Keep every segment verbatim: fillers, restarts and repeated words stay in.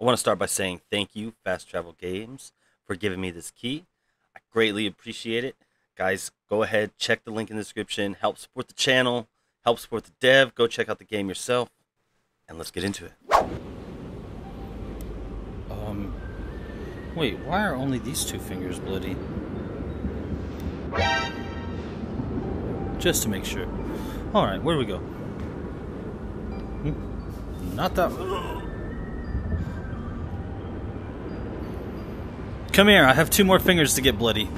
I want to start by saying thank you, Fast Travel Games, for giving me this key. I greatly appreciate it. Guys, go ahead, check the link in the description, help support the channel, help support the dev, go check out the game yourself, and let's get into it. Um, wait, why are only these two fingers bloody? Just to make sure. Alright, where do we go? Not that... Come here, I have two more fingers to get bloody.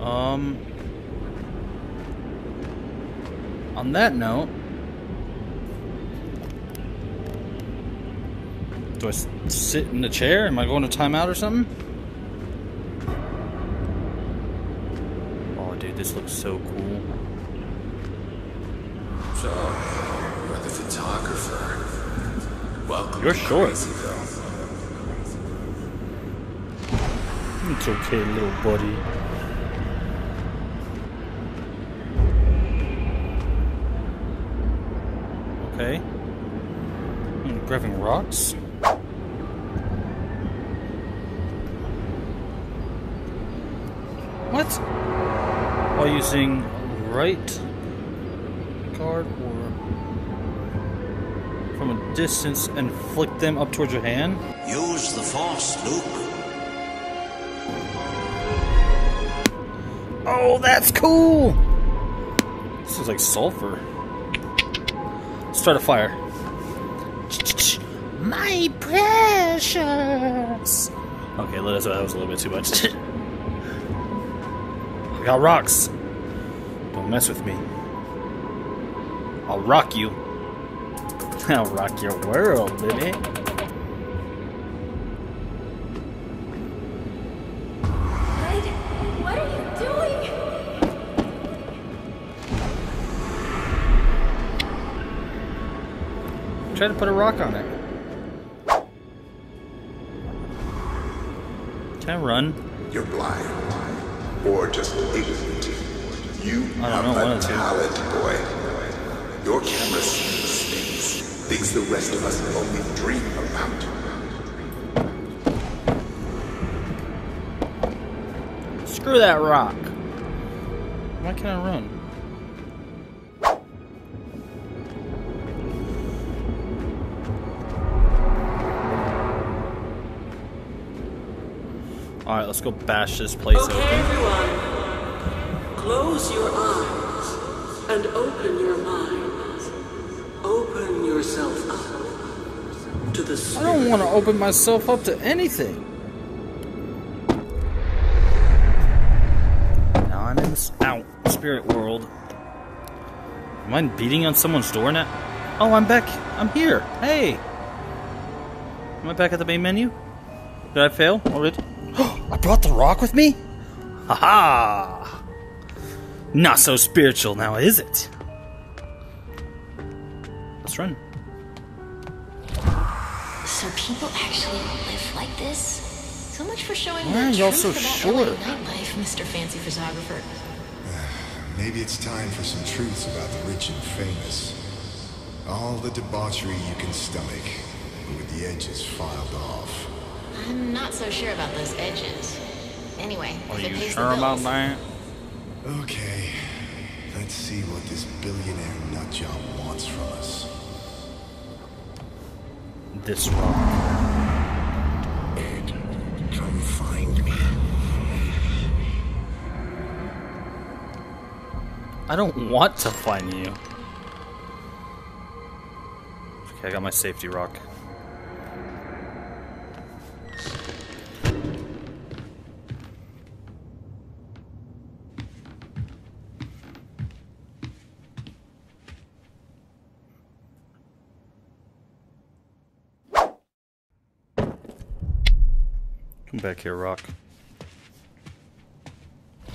Um... On that note... Do I sit in the chair? Am I going to timeout or something? Oh, dude, this looks so cool. So, you're the photographer. Welcome. You're short. It's okay, little buddy. Okay. I'm grabbing rocks. What? While using right guard or from a distance and flick them up towards your hand? Use the force, Luke. Oh, that's cool! This is like sulfur. Start a fire. My precious! Okay, let us know, that was a little bit too much. I got rocks. Don't mess with me. I'll rock you. I'll rock your world, baby. What are you doing? Try to put a rock on it. Can I run? You're blind, or just ignorant. You have a talent, boy. Your camera sees things, things the rest of us only dream about. Screw that rock. Why can't I run? All right, let's go bash this place open. Okay, everyone. Close your eyes and open your minds. Open yourself up to the spirit. I don't want to open myself up to anything. Now I'm in this out spirit world. Am I beating on someone's door now? Oh, I'm back. I'm here. Hey. Am I back at the main menu? Did I fail already? I brought the rock with me? Haha! Not so spiritual now, is it? Let's run. So people actually live like this? So much for showing Why are y'all so short? Nightlife, Mister Fancy Photographer. Maybe it's time for some truths about the rich and famous. All the debauchery you can stomach, but with the edges filed off. I'm not so sure about those edges. Anyway, are you sure about that? Okay, let's see what this billionaire nutjob wants from us. This rock. Ed, come find me. I don't want to find you. Okay, I got my safety rock. Back here, rock.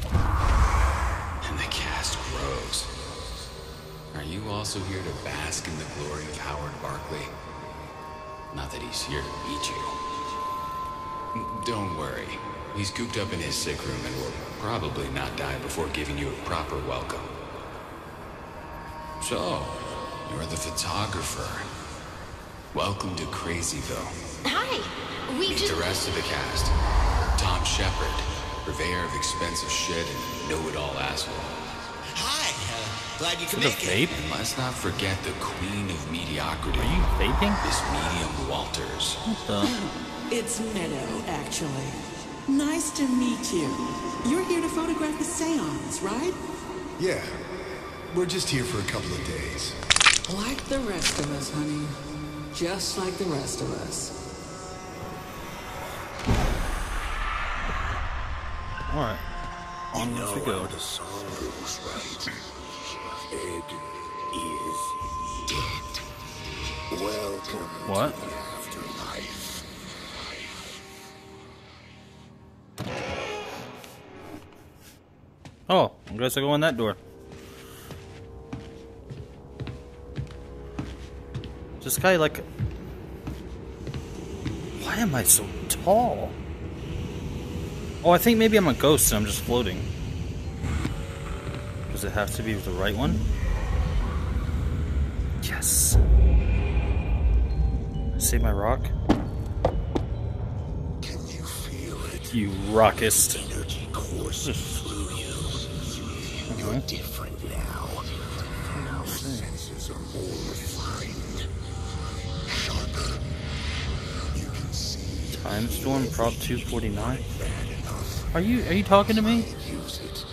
And the cast grows. Are you also here to bask in the glory of Howard Barclay? Not that he's here to meet you. Don't worry. He's cooped up in his sick room and will probably not die before giving you a proper welcome. So, you're the photographer. Welcome to Crazyville. Hi! We Meet just... the rest of the cast. Tom Shepherd, purveyor of expensive shit and know-it-all asshole. Hi! Uh, glad you could make it. Vape? And let's not forget the queen of mediocrity. Are you vaping? Miss Medium Walters. What the? It's Meadow, actually. Nice to meet you. You're here to photograph the seance, right? Yeah. We're just here for a couple of days. Like the rest of us, honey. Just like the rest of us. Alright. On no we go. The song goes right. Ed is dead. Welcome what? To the afterlife. Oh, I guess I go in that door. This guy, like, why am I so tall? Oh, I think maybe I'm a ghost and I'm just floating. Does it have to be the right one? Yes. Save my rock. Can you feel it? You rockist. Energy course through you. You're different now. Our senses are more refined. Time Storm Prop two forty-nine. Are you are you talking to me? Use it.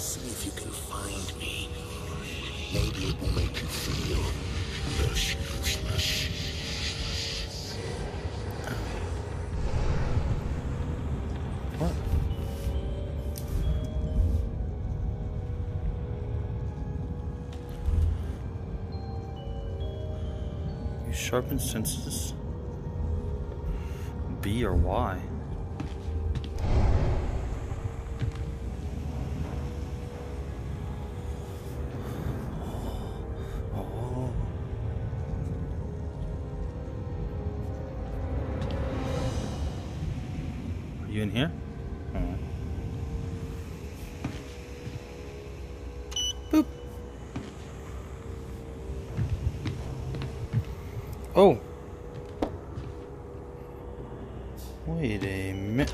See if you can find me. Maybe it will make you feel lush, lush, lush. What? You sharpen senses. B or Y. Oh. Are you in here? Oh. Boop. Oh. Wait a minute.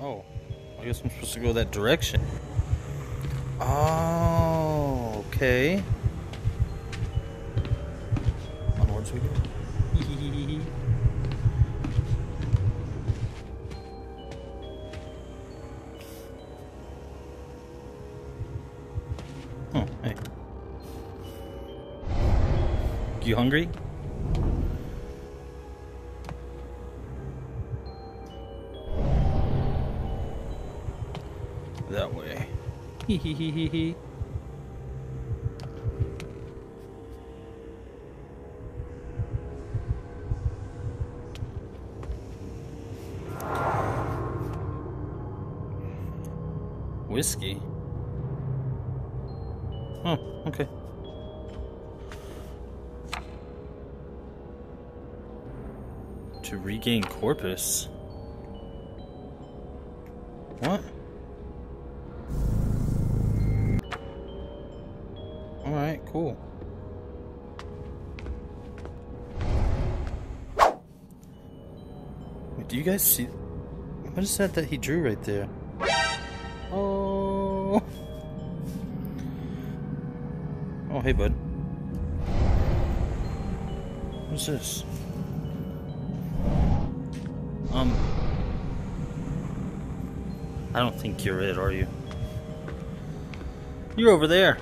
Oh, I guess I'm supposed to go that direction. Oh, okay. Onwards we go. You hungry? That way. Hee hee hee hee hee. Whiskey. Oh, okay. To regain corpus. What? Alright, cool. Wait, do you guys see? What is that that he drew right there? Oh. Oh, hey, bud. What's this? Um, I don't think you're it, are you? You're over there.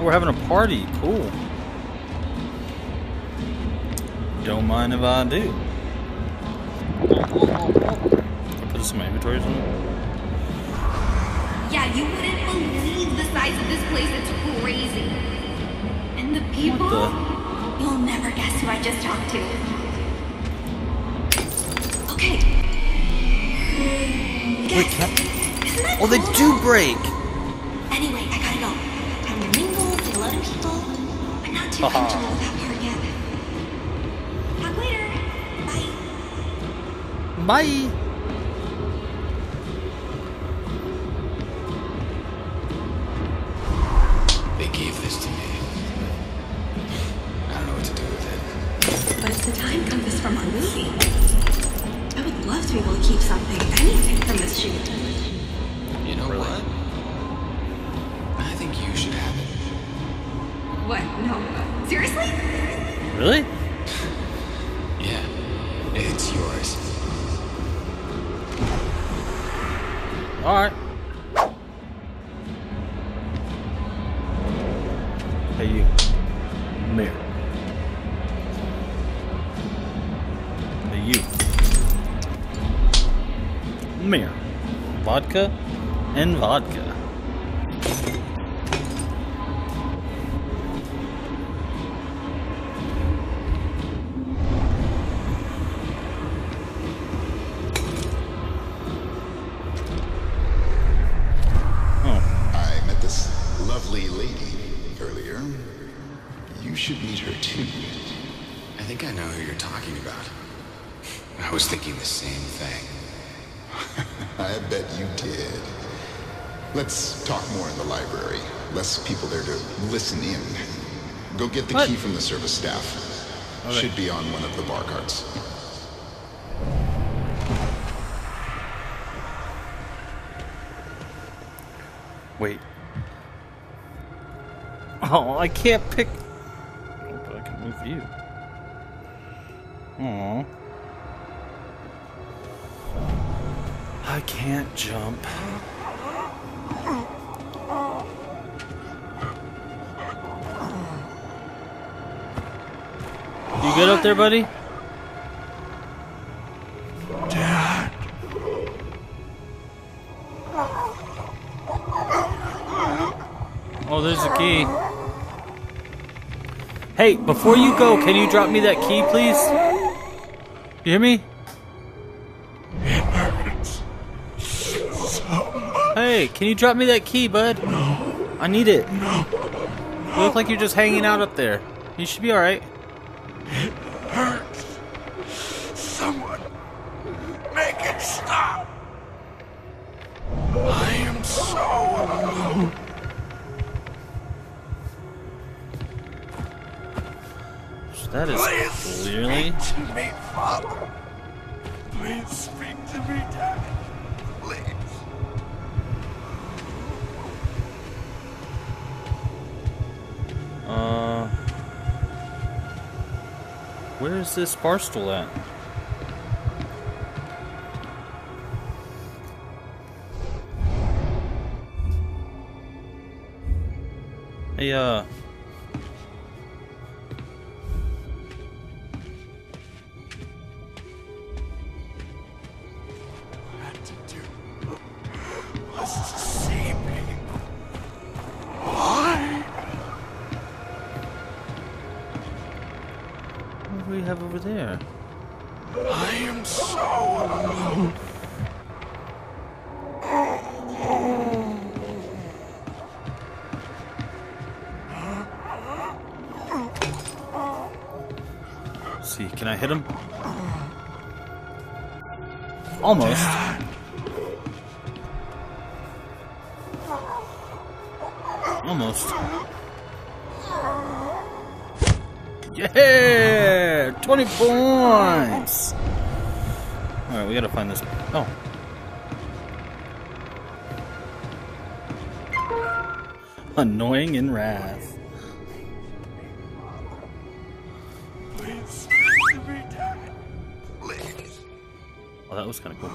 We're having a party. Cool. Don't mind if I do. Put this in my inventory or something. Yeah, you wouldn't believe the size of this place. It's crazy. And the people? What the? You'll never guess who I just talked to. Okay. Wait, can I... Isn't that cool? Oh, they do break. Anyway, I gotta go. Time to mingle with a lot of people. I'm not too comfortable with that part yet. Talk later. Bye. Bye. They gave this to me. I don't know what to do with it. But it's the time compass from our movie. I would love to be able to keep something, anything from this shoot. You know really? What? I think you should have it. What? No. Seriously? Really? Yeah. It's yours. Alright. Hey, you. Mayor. Hey, you. Mayor. Vodka and vodka. Let's talk more in the library. Less people there to listen in. Go get the what? Key from the service staff. Okay. Should be on one of the bar carts. Wait. Oh, I can't pick. Oh, but I can move you. Aww. I can't jump. You good up there, buddy? Dad. Oh, there's a key. Hey, before you go, can you drop me that key, please? You hear me? It hurts so much. Hey, can you drop me that key, bud? No. I need it. No. No. You look like you're just hanging out up there. You should be alright. It hurts. Someone make it stop. I am so alone. So that is please clearly. Please speak to me, Father. Please speak to me, Daddy. Please. Uh. Where is this bar stool at? Hey, uh... Can I hit him? Almost. Dad. Almost. Yeah! twenty points! Alright, we gotta find this. Oh. Annoying in wrath. Oh, that was kind of cool.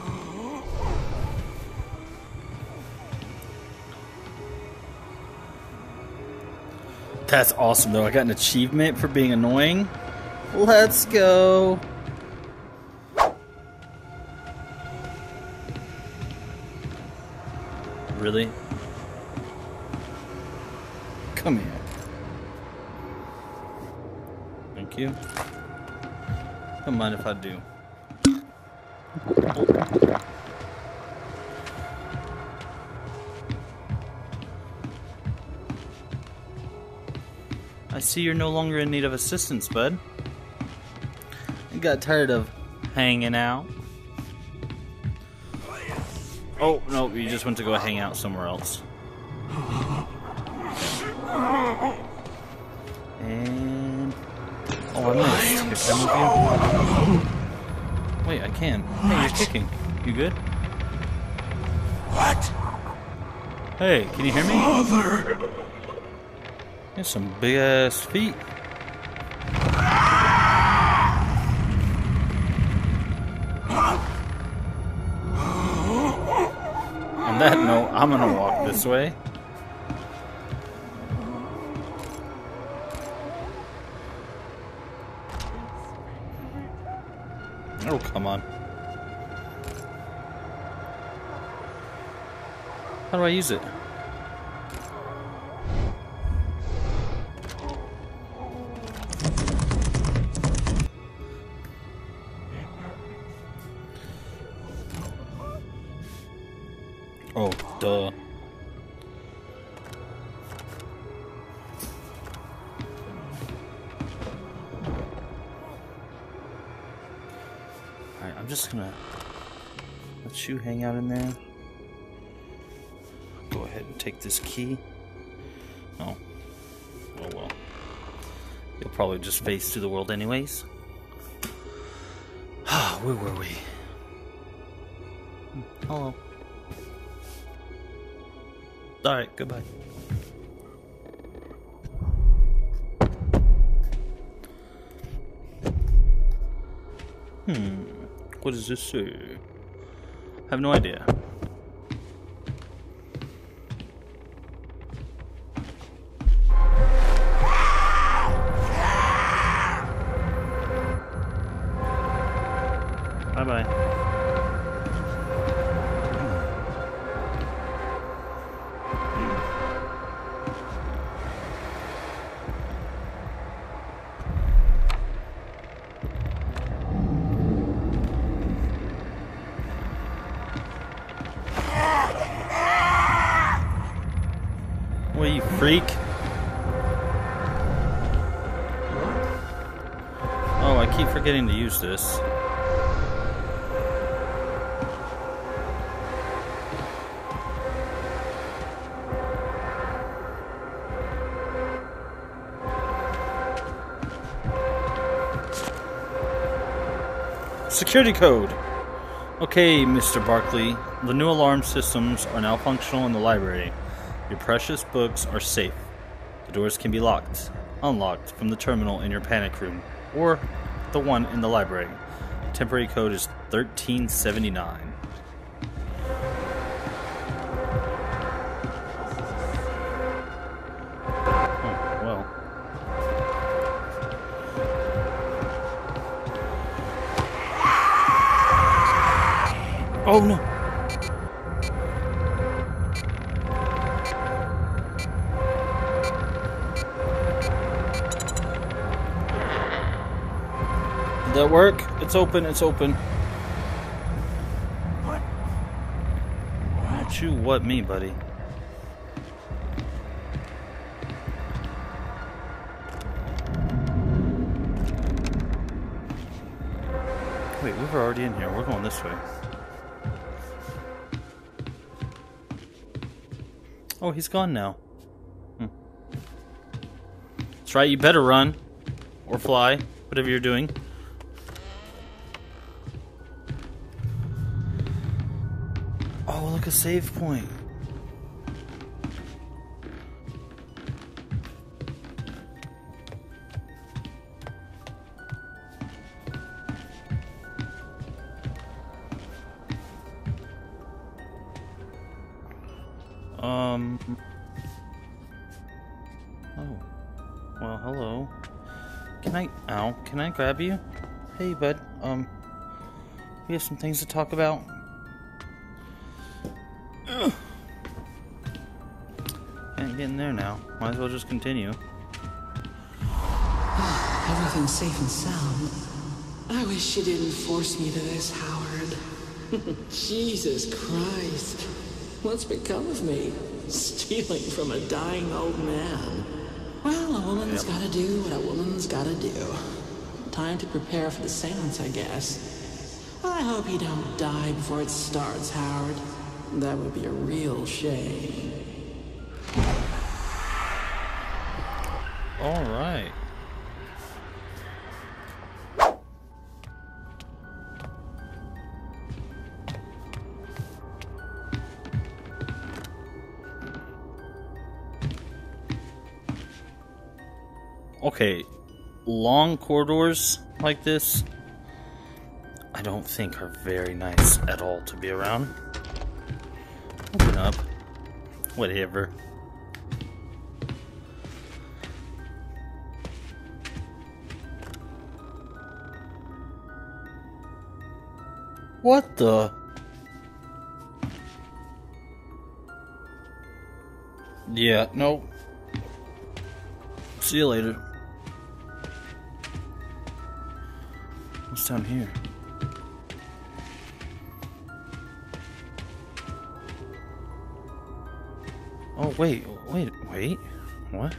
That's awesome, though. I got an achievement for being annoying. Let's go. Really? Come here. Thank you. Don't mind if I do. I see you're no longer in need of assistance, bud. I got tired of hanging out. Oh, no, you just went to go hang out somewhere else. And... oh, I missed. I Wait, I can. Hey, what? You're kicking. You good? What? Hey, can you hear me? Father! You have some big-ass feet. On that note, I'm gonna walk this way. Oh, come on. How do I use it? Oh, duh. Alright, I'm just gonna let you hang out in there. Go ahead and take this key. Oh. Oh well. You'll probably just face through the world anyways. Ah, where were we? Hello. Alright, goodbye. Hmm, what does this say? I have no idea. Freak. Oh, I keep forgetting to use this. Security code. Okay, Mister Barclay. The new alarm systems are now functional in the library. Your precious books are safe. The doors can be locked, unlocked from the terminal in your panic room, or the one in the library. Temporary code is thirteen seventy-nine. Oh, well. Oh, no. That work? It's open, it's open. What? What you what me, buddy? Wait, we were already in here. We're going this way. Oh, he's gone now. Hmm. That's right, you better run. Or fly. Whatever you're doing. A save point. Um. Oh. Well, hello. Can I? Ow. Can I grab you? Hey, bud. Um. We have some things to talk about. getting there now. Might as well just continue. Everything's safe and sound. I wish you didn't force me to this, Howard. Jesus Christ. What's become of me? Stealing from a dying old man. Well, a woman's yep. gotta do what a woman's gotta do. Time to prepare for the seance, I guess. I hope you don't die before it starts, Howard. That would be a real shame. All right. Okay, long corridors like this, I don't think are very nice at all to be around. Open up. Whatever. What the? Yeah, nope. See you later. What's down here? Oh, wait, wait, wait. What?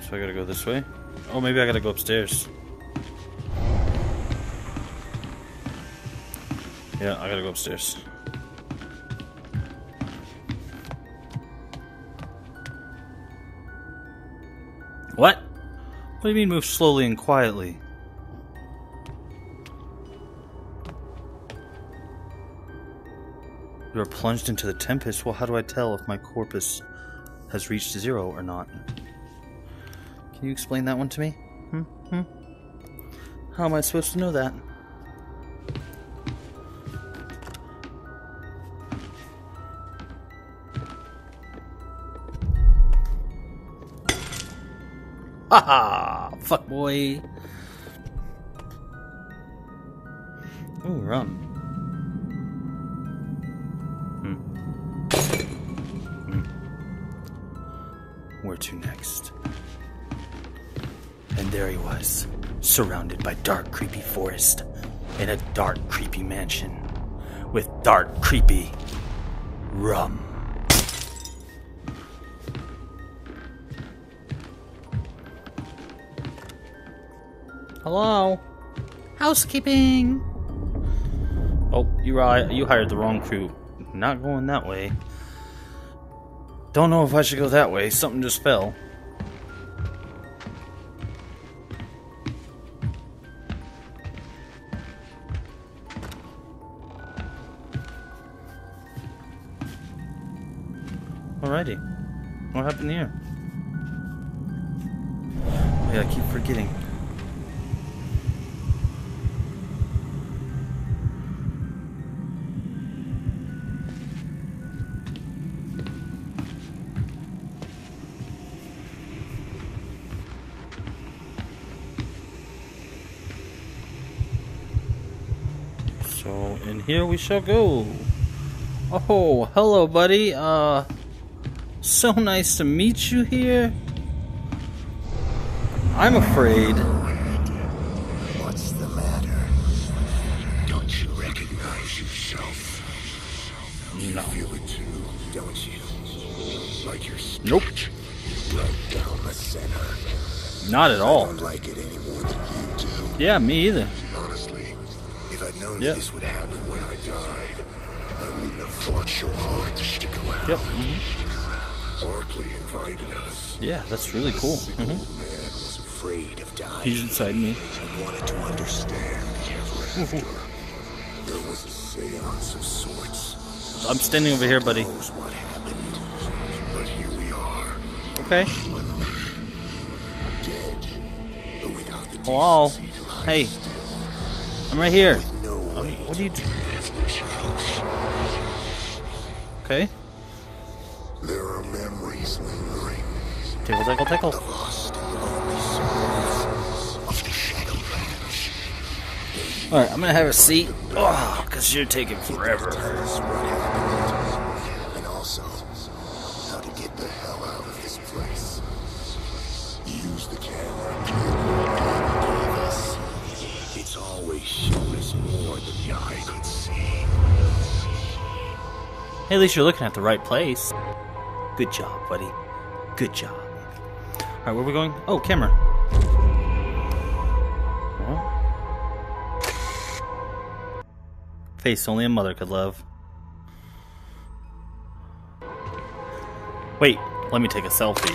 So I gotta go this way? Oh, maybe I gotta go upstairs. Yeah, I gotta go upstairs. What? What do you mean move slowly and quietly? You are plunged into the tempest. Well, how do I tell if my corpus has reached zero or not? Can you explain that one to me? Hmm? Hmm? How am I supposed to know that? Haha! Fuck boy! Ooh, rum. Hmm. Hmm. Where to next? And there he was, surrounded by dark, creepy forest, in a dark, creepy mansion, with dark, creepy rum. Hello? Housekeeping! Oh, you, you hired the wrong crew. Not going that way. Don't know if I should go that way. Something just fell. Alrighty. What happened here? Oh, yeah, I keep forgetting. So, in here we shall go. Oh, hello, buddy. Uh, so nice to meet you here. I'm afraid. What's the matter? Don't you recognize yourself? You no. feel it too, don't you? Like your spirit nope. right down the center. Not at all. I don't like it any more than you do. Yeah, me either. Honestly. If I'd known yep. this would happen when I died, I wouldn't have fought so hard to stick around. Yep. Mm-hmm. Barclay invited us. Yeah, that's really cool. Mm-hmm. The man was afraid of dying. He's inside me. I wanted to understand the ever after. There was a seance of sorts. I'm standing over here, buddy. What happened? But here we are. Okay. Dead, but without the Hello. Hey. I'm right here. No um, what do you do? Okay. There are memories lingering Tickle, tickle, tickle. The lost and lonely souls of the Shadowlands. Alright, I'm gonna have a seat. Oh, cause you're taking forever. And also, how to get the hell out of this place. Use the camera. It's always shown us more than the eye could see. Hey, at least you're looking at the right place. Good job, buddy. Good job. Alright, where are we going? Oh, camera. Well. Face only a mother could love. Wait, let me take a selfie.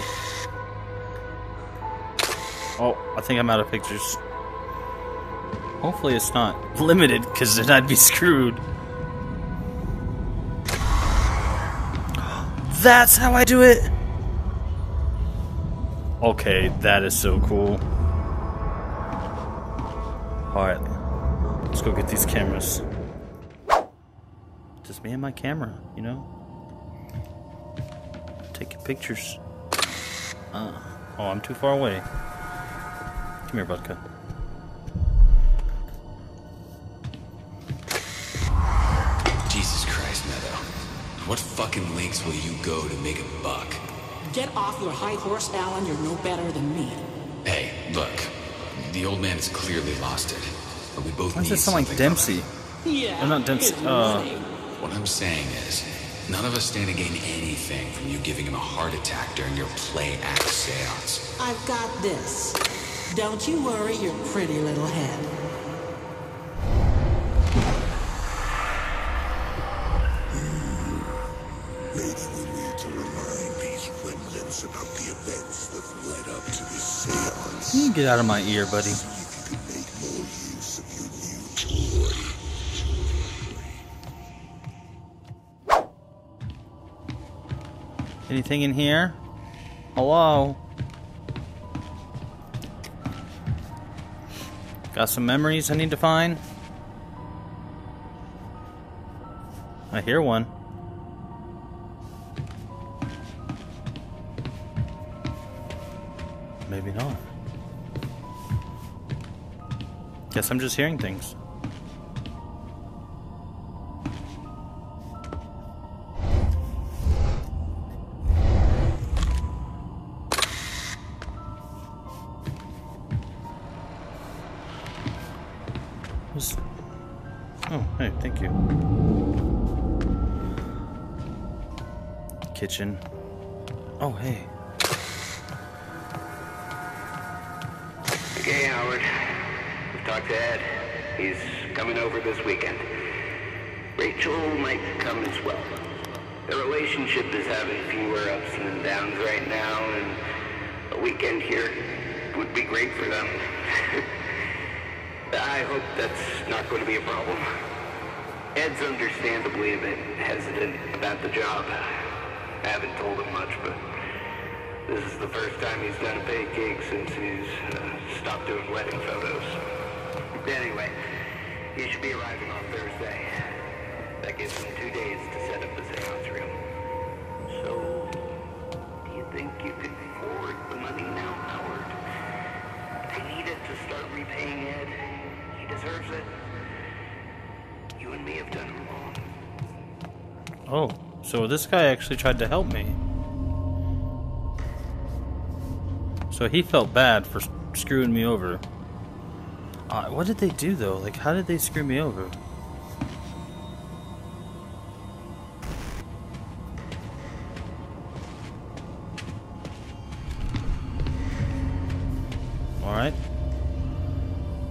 Oh, I think I'm out of pictures. Hopefully it's not limited, because then I'd be screwed. That's how I do it! Okay, that is so cool. Alright, let's go get these cameras. Just me and my camera, you know? Taking pictures. Uh, oh, I'm too far away. Come here, Budka. Jesus Christ, Meadow. What fucking lengths will you go to make a buck? Get off your high horse, Alan. You're no better than me. Hey, look. The old man has clearly lost it. But we both Why does need it sound like Dempsey? Yeah. I'm not Dempsey. Uh. What I'm saying is, none of us stand to gain anything from you giving him a heart attack during your play act seance. I've got this. Don't you worry your pretty little head. You get out of my ear, buddy. Anything in here? Hello? Got some memories I need to find? I hear one. Maybe not. Guess I'm just hearing things. What's... Oh, hey, thank you. Kitchen. Oh, hey. Okay, Howard. We've talked to Ed. He's coming over this weekend. Rachel might come as well. The relationship is having fewer ups and downs right now, and a weekend here would be great for them. I hope that's not going to be a problem. Ed's understandably a bit hesitant about the job. I haven't told him much, but this is the first time he's done a paid gig since he's uh, stopped doing wedding photos. Anyway, he should be arriving on Thursday. That gives him two days to set up the seance room. So, do you think you could forward the money now, Howard? I need it to start repaying Ed. He deserves it. You and me have done him wrong. Oh, so this guy actually tried to help me. So he felt bad for screwing me over. Uh, what did they do though? Like, how did they screw me over? Alright.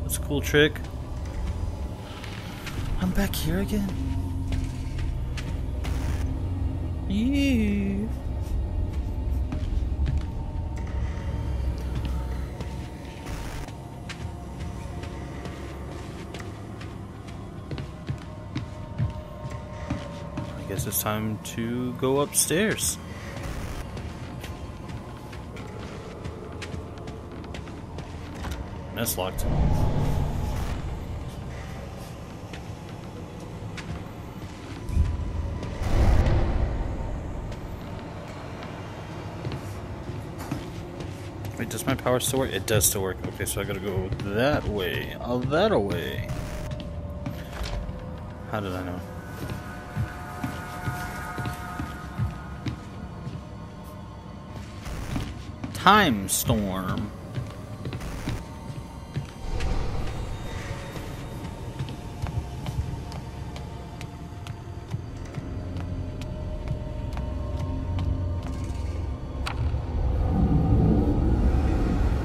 That's a cool trick. I'm back here again? Yeah. It's time to go upstairs. That's locked. Wait, does my power still work? It does still work. Okay, so I gotta go that way. Oh, that away. How did I know? Time Storm.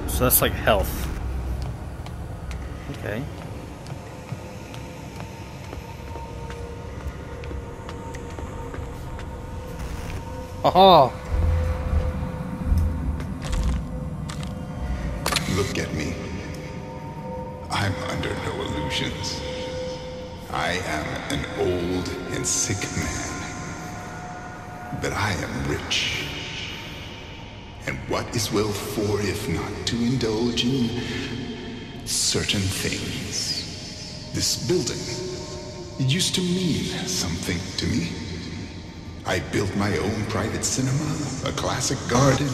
So that's like health. Okay. Aha! Look at me. I'm under no illusions. I am an old and sick man. But I am rich. And what is wealth for if not to indulge in certain things? This building, it used to mean something to me. I built my own private cinema, a classic garden,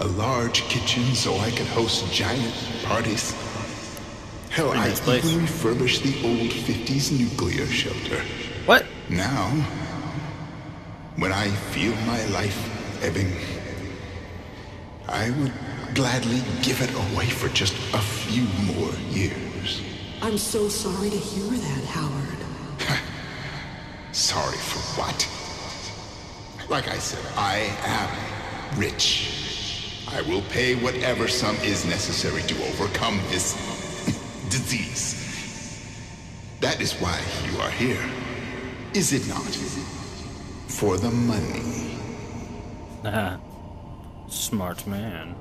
a large kitchen so I could host giant parties. Hell, I even refurbished the old fifties nuclear shelter. What? Now, when I feel my life ebbing, I would gladly give it away for just a few more years. I'm so sorry to hear that, Howard. Sorry for what? Like I said, I am rich. I will pay whatever sum is necessary to overcome this disease. That is why you are here, is it not? For the money. Uh-huh. Smart man.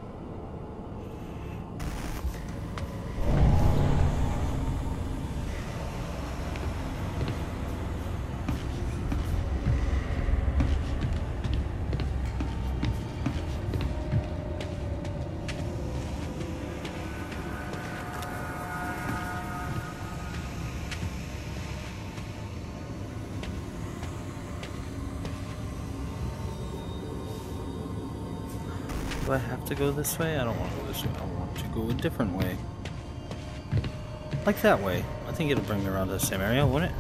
Do I have to go this way? I don't want to go this way. I want to go a different way. Like that way. I think it'll bring me around to the same area, wouldn't it?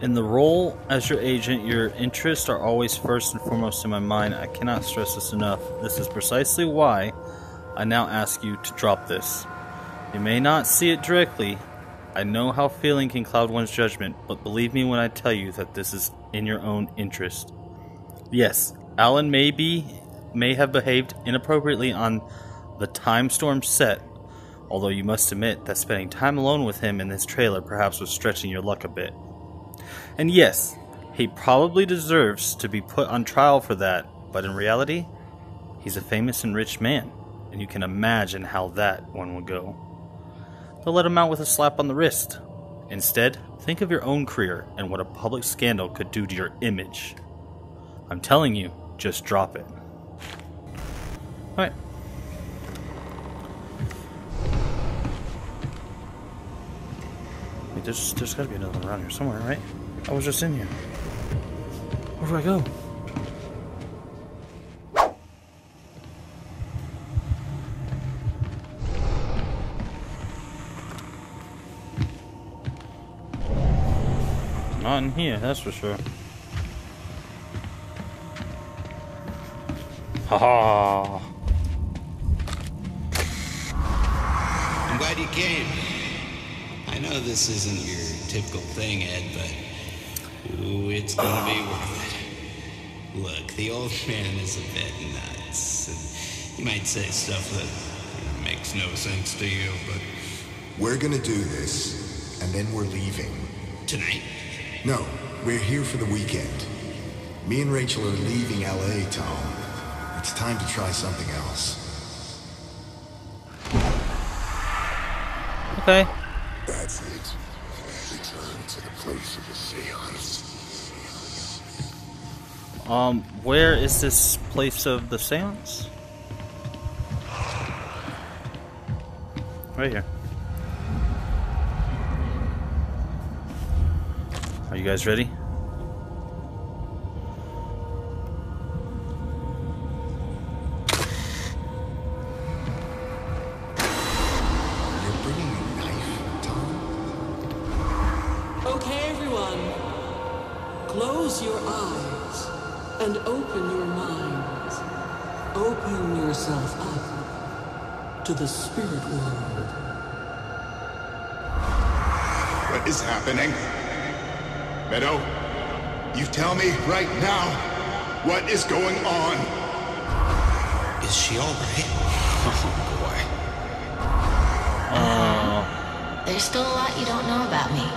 In the role as your agent, your interests are always first and foremost in my mind. I cannot stress this enough. This is precisely why I now ask you to drop this. You may not see it directly. I know how feeling can cloud one's judgment, but believe me when I tell you that this is in your own interest. Yes, Alan may be, may have behaved inappropriately on the Time Storm set, although you must admit that spending time alone with him in this trailer perhaps was stretching your luck a bit. And yes, he probably deserves to be put on trial for that, but in reality, he's a famous and rich man, and you can imagine how that one will go. They'll let him out with a slap on the wrist. Instead, think of your own career and what a public scandal could do to your image. I'm telling you, just drop it. Alright. Wait, there's, there's gotta be another one around here somewhere, right? I was just in here. Where do I go? Not in here, that's for sure. Haha! I'm glad you came. I know this isn't your typical thing, Ed, but ooh, it's gonna be worth it. Look, the old man is a bit nuts, and he might say stuff that makes no sense to you, but we're gonna do this, and then we're leaving. Tonight? No, we're here for the weekend. Me and Rachel are leaving L A, Tom. It's time to try something else. Okay. That's it. To the place of the seance. Um, where is this place of the seance? Right here. Are you guys ready? The spirit world. What is happening? Meadow, you tell me right now what is going on. Is she all right? Oh boy. Oh. There's still a lot you don't know about me.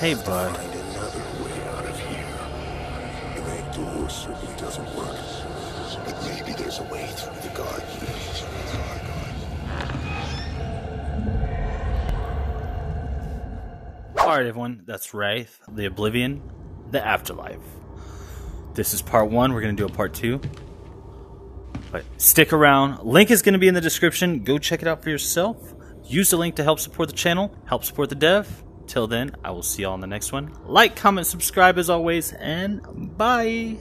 Hey, bud. Find another way out of here. And that door certainly doesn't work. But maybe there's a way through the garden. Alright, everyone. That's Wraith, the Oblivion, the Afterlife. This is part one. We're going to do a part two. But stick around. Link is going to be in the description. Go check it out for yourself. Use the link to help support the channel, help support the dev. Till then, I will see y'all in the next one. Like, comment, subscribe as always, and bye!